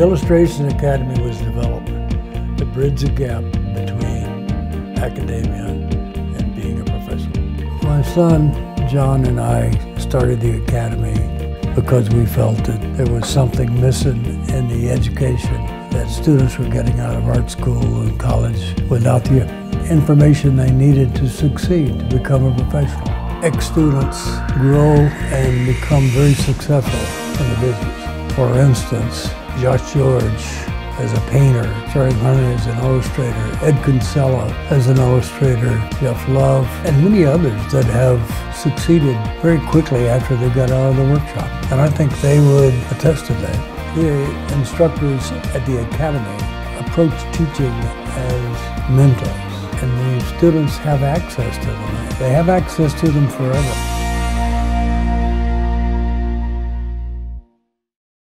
The Illustration Academy was developed to bridge the gap between academia and being a professional. My son, John, and I started the academy because we felt that there was something missing in the education that students were getting out of art school and college without the information they needed to succeed, to become a professional. Ex-students grow and become very successful in the business. For instance, Josh George as a painter, Terri Hunter as an illustrator, Ed Kinsella as an illustrator, Jeff Love, and many others that have succeeded very quickly after they got out of the workshop. And I think they would attest to that. The instructors at the academy approach teaching as mentors, and the students have access to them. They have access to them forever.